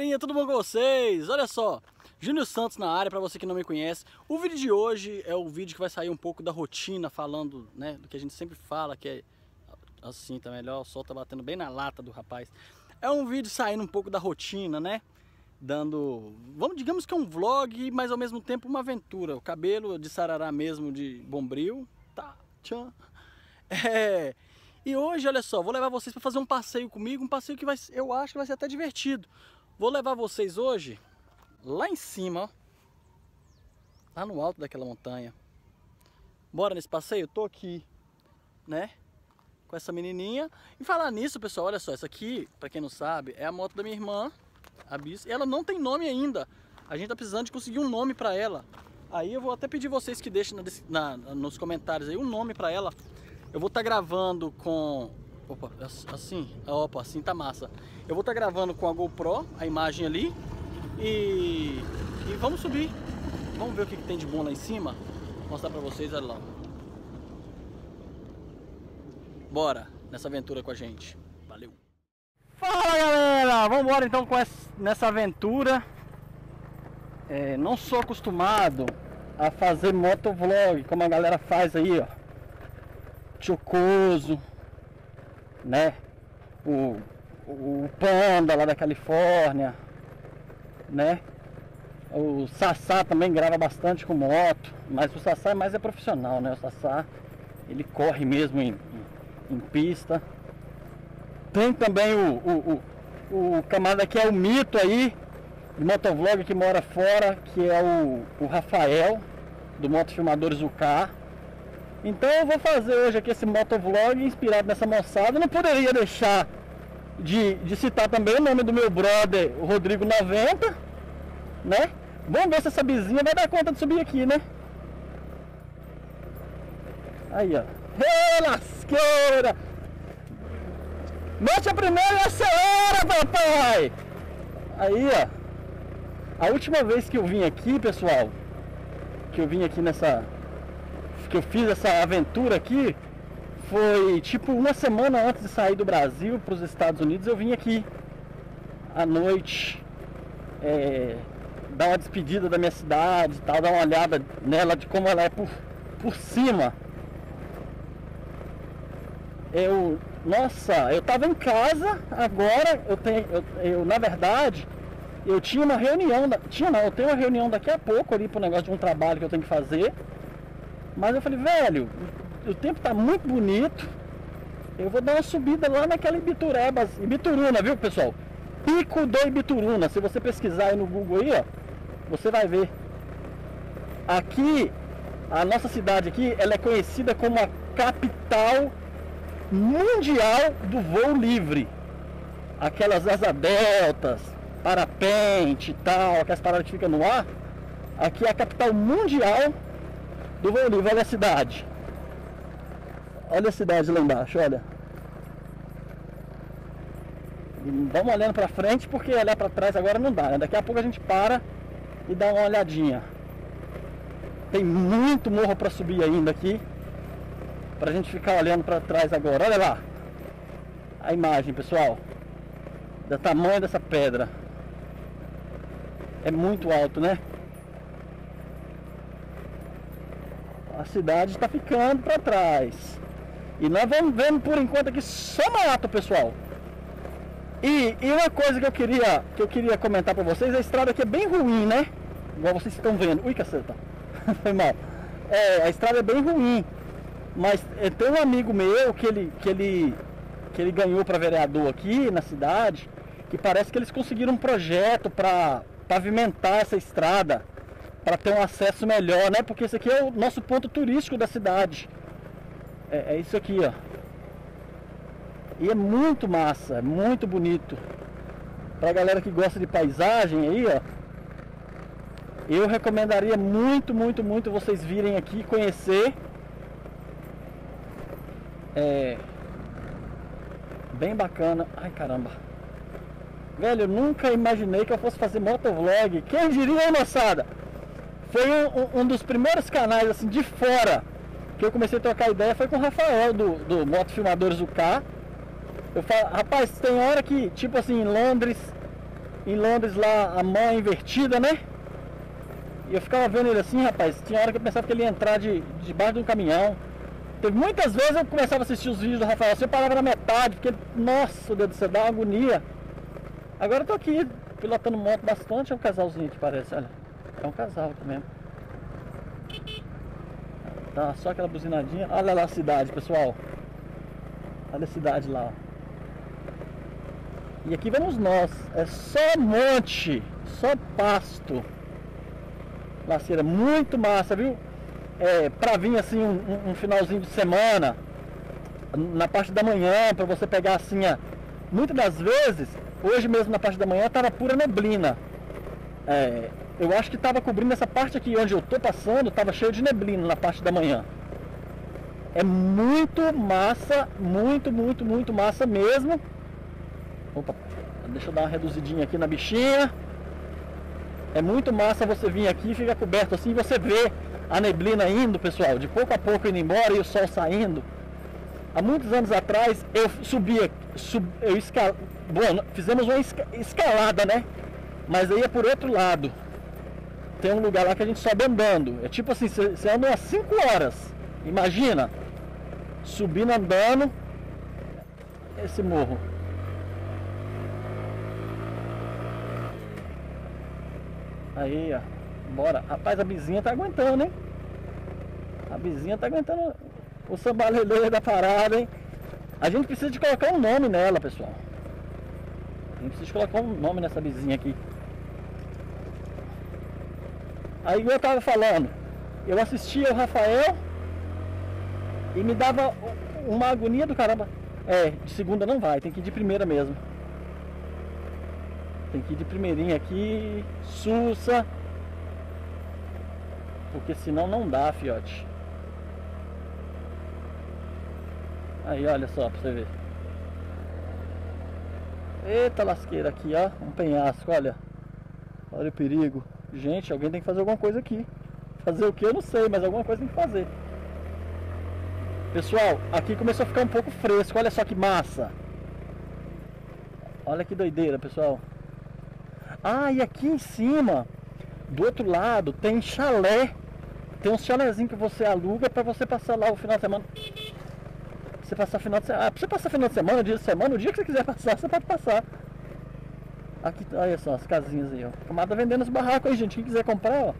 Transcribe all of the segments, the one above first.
galerinha, tudo bom com vocês? Olha só, Júnior Santos na área, para você que não me conhece. O vídeo de hoje é o vídeo que vai sair um pouco da rotina, falando, né, do que a gente sempre fala, que é assim, tá melhor, o sol tá batendo bem na lata do rapaz. É um vídeo saindo um pouco da rotina, né, dando, vamos, digamos que é um vlog, mas ao mesmo tempo uma aventura. O cabelo de sarará mesmo, de bombril, tá, tchan, é... E hoje, olha só, vou levar vocês para fazer um passeio comigo, um passeio que vai, eu acho que vai ser até divertido. Vou levar vocês hoje lá em cima, ó, lá no alto daquela montanha. Bora nesse passeio? Eu tô aqui, né, com essa menininha. E falar nisso, pessoal, olha só, essa aqui, para quem não sabe, é a moto da minha irmã, a Bis. E ela não tem nome ainda. A gente tá precisando de conseguir um nome para ela. Aí eu vou até pedir vocês que deixem nos comentários aí um nome para ela. Eu vou estar gravando com... Opa, assim? Opa, assim tá massa. Eu vou estar gravando com a GoPro, a imagem ali. E vamos subir. Vamos ver o que tem de bom lá em cima. Vou mostrar pra vocês, olha lá. Bora nessa aventura com a gente. Valeu. Fala, galera! Vamos embora então com nessa aventura. É, não sou acostumado a fazer motovlog, como a galera faz aí, ó. Chocoso, né? O Panda lá da Califórnia, né? O Sassá também grava bastante com moto, mas o Sassá mais é profissional, né? O Sassá, ele corre mesmo em pista. Tem também o camarada que é o mito aí, de motovlog, que mora fora, que é o Rafael, do Moto Filmadores UK. Então eu vou fazer hoje aqui esse motovlog inspirado nessa moçada. Eu não poderia deixar de citar também o nome do meu brother, o Rodrigo 90, né? Vamos ver se essa bizinha vai dar conta de subir aqui, né? Aí, ó. Ei, lasqueira! Mete a primeira e acelera, papai! Aí, ó. A última vez que eu vim aqui, pessoal, que eu vim aqui nessa... que eu fiz essa aventura aqui foi tipo uma semana antes de sair do Brasil para os Estados Unidos. Eu vim aqui à noite, dar uma despedida da minha cidade e tal, dar uma olhada nela, de como ela é por cima. Eu tava em casa agora. Na verdade eu tinha uma reunião, eu tenho uma reunião daqui a pouco ali para um negócio de um trabalho que eu tenho que fazer. Mas eu falei, velho, o tempo tá muito bonito, eu vou dar uma subida lá naquela Ibituruna, viu, pessoal? Pico do Ibituruna, se você pesquisar aí no Google aí, ó, você vai ver. Aqui, a nossa cidade aqui, ela é conhecida como a capital mundial do voo livre. Aquelas asa deltas, parapente e tal, aquelas paradas que ficam no ar. Aqui é a capital mundial do voo livre. Olha a cidade. Olha a cidade lá embaixo, olha. Dá uma olhada pra frente, porque olhar pra trás agora não dá, né? Daqui a pouco a gente para e dá uma olhadinha. Tem muito morro pra subir ainda aqui, pra gente ficar olhando pra trás agora. Olha lá a imagem, pessoal, do tamanho dessa pedra. É muito alto, né? A cidade está ficando para trás. E nós vamos vendo por enquanto aqui só mato, pessoal. E uma coisa que eu queria comentar para vocês, a estrada aqui é bem ruim, né? Igual vocês estão vendo. Ui, caceta. Foi mal. É, a estrada é bem ruim. Mas tem um amigo meu que ele ganhou para vereador aqui na cidade, que parece que eles conseguiram um projeto para pavimentar essa estrada, para ter um acesso melhor, né? Porque esse aqui é o nosso ponto turístico da cidade. É isso aqui, ó. E é muito massa, é muito bonito. Pra galera que gosta de paisagem aí, ó, eu recomendaria muito, muito, muito vocês virem aqui conhecer. É bem bacana. Ai, caramba. Velho, eu nunca imaginei que eu fosse fazer motovlog. Quem diria, hein, moçada? Foi um dos primeiros canais, assim, de fora, que eu comecei a trocar ideia, foi com o Rafael, do Moto Filmadores UK. Eu falo, rapaz, tem hora que, tipo assim, em Londres, em Londres lá, a mão invertida, né? E eu ficava vendo ele assim, rapaz, tinha hora que eu pensava que ele ia entrar debaixo de um caminhão. Teve muitas vezes eu começava a assistir os vídeos do Rafael, eu parava na metade, porque, nossa, Deus do céu, dá uma agonia. Agora eu tô aqui, pilotando moto bastante, é um casalzinho que parece, olha. É um casal também. Tá, só aquela buzinadinha. Olha lá a cidade, pessoal. Olha a cidade lá, ó. E aqui vamos nós, é só monte, só pasto. Laceira muito massa, viu? É, pra vir assim um finalzinho de semana, na parte da manhã, pra você pegar assim, ó. Muitas das vezes, hoje mesmo na parte da manhã, tava pura neblina. É, eu acho que tava cobrindo essa parte aqui onde eu tô passando, tava cheio de neblina na parte da manhã. É muito massa, muito massa mesmo. Opa, deixa eu dar uma reduzidinha aqui na bichinha. É muito massa você vir aqui e ficar coberto assim. Você vê a neblina indo, pessoal, de pouco a pouco indo embora e o sol saindo. Há muitos anos atrás eu fizemos uma escalada, né? Mas aí é por outro lado. Tem um lugar lá que a gente sobe andando. É tipo assim, você anda umas 5 horas. Imagina, subindo andando esse morro. Aí, ó, bora. Rapaz, a Bizinha tá aguentando, hein? A Bizinha tá aguentando o sambaleleiro da parada, hein? A gente precisa de colocar um nome nela, pessoal. A gente precisa de colocar um nome nessa Bizinha aqui. Aí eu tava falando, eu assistia o Rafael e me dava uma agonia do caramba. É, de segunda não vai, tem que ir de primeira mesmo. Tem que ir de primeirinha aqui, sussa. Porque senão não dá, fiote. Aí, olha só, pra você ver. Eita lasqueira aqui, ó. Um penhasco, olha. Olha o perigo. Gente, alguém tem que fazer alguma coisa aqui. Fazer o que eu não sei, mas alguma coisa tem que fazer. Pessoal, aqui começou a ficar um pouco fresco. Olha só que massa. Olha que doideira, pessoal. Ah, e aqui em cima, do outro lado, tem chalé. Tem um chalézinho que você aluga pra você passar lá o final de semana. Você passar final de semana. Ah, pra você passar final de semana, dia de semana, o dia que você quiser passar, você pode passar. Aqui, olha só, as casinhas aí, ó. A Camada vendendo os barracos aí, gente. Quem quiser comprar, ó.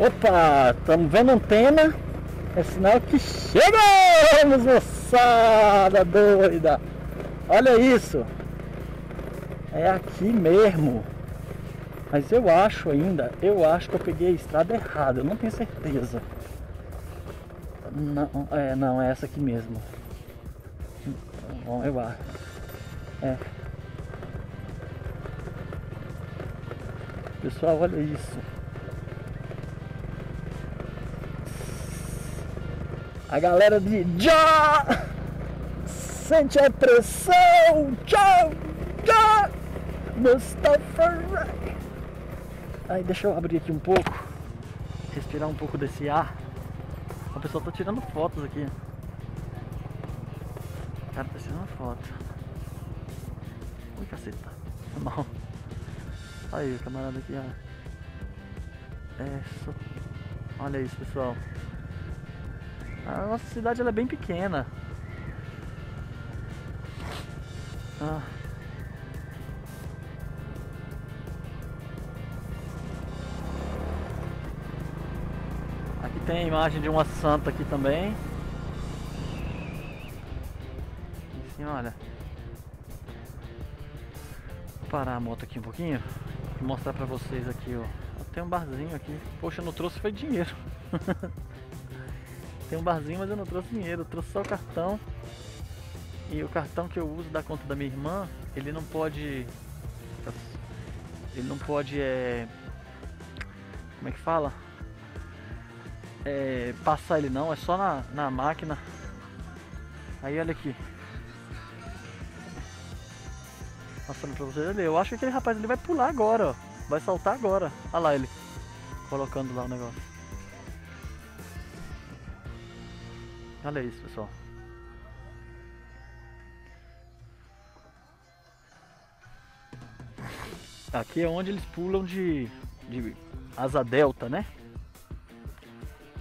Opa, estamos vendo um tema, é sinal que chegamos, moçada doida. Olha isso, é aqui mesmo. Mas eu acho ainda, que eu peguei a estrada errada, eu não tenho certeza. Não, não é essa aqui mesmo. Bom, eu acho. É. Pessoal, olha isso. A galera de já sente a pressão. Tchau, tchau, Mustafa. Aí deixa eu abrir aqui um pouco, respirar um pouco desse ar. O pessoal tá tirando fotos aqui. O cara tá tirando foto. Ui, caceta. Tá mal. Aí, o camarada aqui, ó. É, só... Olha isso, pessoal. A nossa cidade, ela é bem pequena. Ah. Aqui tem a imagem de uma santa aqui também. Assim, olha. Vou parar a moto aqui um pouquinho. Vou mostrar pra vocês aqui, ó. Tem um barzinho aqui. Poxa, eu não trouxe foi dinheiro. Tem um barzinho, mas eu não trouxe dinheiro, eu trouxe só o cartão. E o cartão que eu uso da conta da minha irmã, ele não pode... Ele não pode, como é que fala? É, passar ele não, é só na máquina. Aí olha aqui. Passando pra vocês ali, eu acho que aquele rapaz ele vai pular agora, ó. Vai saltar agora. Olha lá ele, colocando lá o negócio. Olha isso, pessoal. Aqui é onde eles pulam de asa delta, né?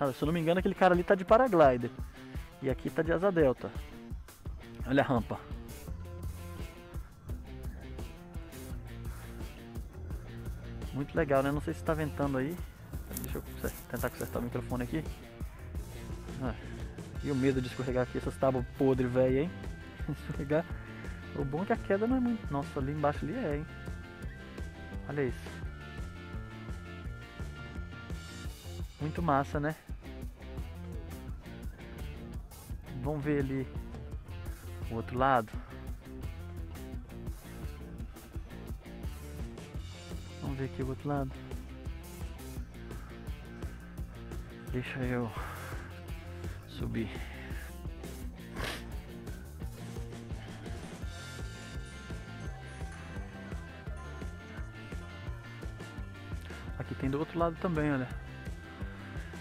Ah, se eu não me engano, aquele cara ali tá de paraglider. E aqui tá de asa delta. Olha a rampa. Muito legal, né? Não sei se tá ventando aí. Deixa eu tentar consertar o microfone aqui. Ah. E o medo de escorregar aqui, essas tábuas podres, velho, hein? Escorregar. O bom é que a queda não é muito... Nossa, ali embaixo ali é, hein? Olha isso. Muito massa, né? Vamos ver ali o outro lado. Vamos ver aqui o outro lado. Deixa eu... subir. Aqui tem do outro lado também, olha.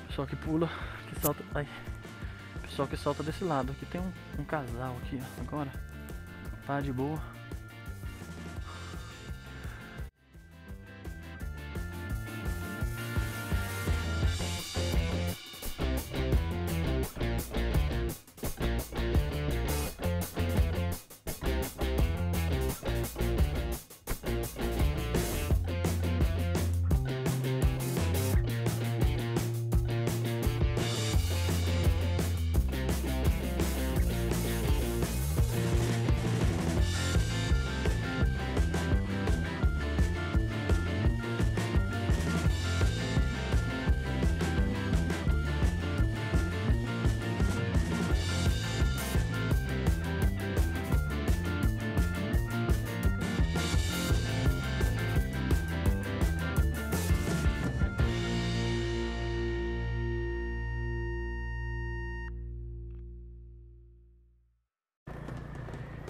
Pessoal que pula, que salta. Ai. Pessoal que salta desse lado. Aqui tem um casal aqui, ó. Agora. Tá de boa.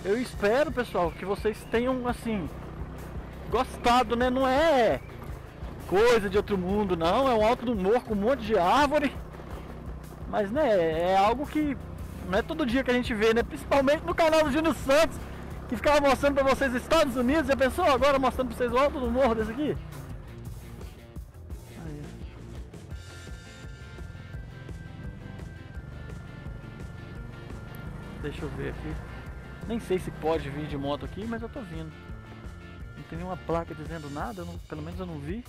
Eu espero, pessoal, que vocês tenham, assim, gostado, né? Não é coisa de outro mundo, não. É um alto do morro com um monte de árvore. Mas, né, é algo que não é todo dia que a gente vê, né? Principalmente no canal do Júnior Santos, que ficava mostrando pra vocês Estados Unidos. E a pessoa agora mostrando pra vocês o alto do morro desse aqui. Aí. Deixa eu ver aqui. Nem sei se pode vir de moto aqui, mas eu tô vindo. Não tem nenhuma placa dizendo nada, eu não, pelo menos eu não vi.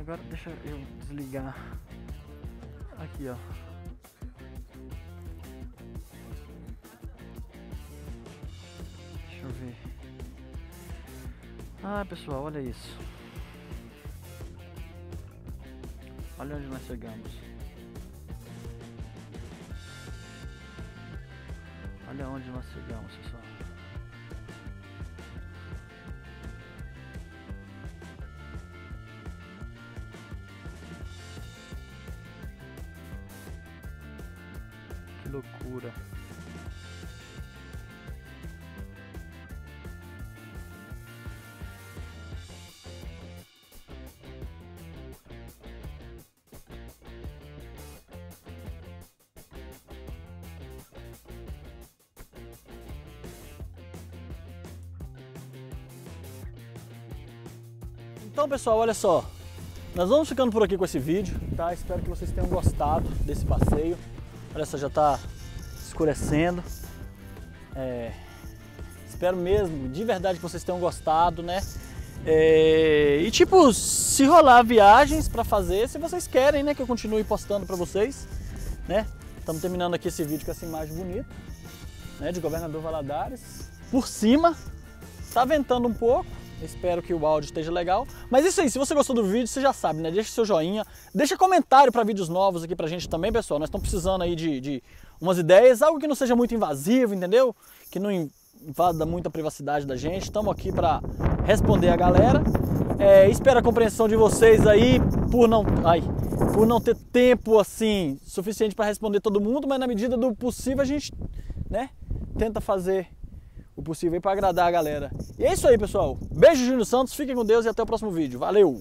Agora deixa eu desligar aqui, ó. Deixa eu ver. Ah, pessoal, olha isso. Olha onde nós chegamos. Olha onde nós chegamos, pessoal. Que loucura. Então, pessoal, olha só, nós vamos ficando por aqui com esse vídeo, tá? Espero que vocês tenham gostado desse passeio. Olha só, já tá escurecendo. Espero mesmo, de verdade, que vocês tenham gostado, né? E tipo, se rolar viagens pra fazer, se vocês querem, né, que eu continue postando pra vocês, né? Estamos terminando aqui esse vídeo com essa imagem bonita, né, de Governador Valadares. Por cima, tá ventando um pouco. Espero que o áudio esteja legal. Mas isso aí, se você gostou do vídeo, você já sabe, né? Deixa seu joinha, deixa comentário para vídeos novos aqui pra gente também, pessoal. Nós estamos precisando aí de umas ideias, algo que não seja muito invasivo, entendeu? Que não invada muito a privacidade da gente. Estamos aqui pra responder a galera. Espero a compreensão de vocês aí por não ter tempo, assim, suficiente para responder todo mundo, mas na medida do possível a gente, né, tenta fazer o possível para agradar a galera. E é isso aí, pessoal. Beijo, Júnior Santos. Fiquem com Deus e até o próximo vídeo. Valeu!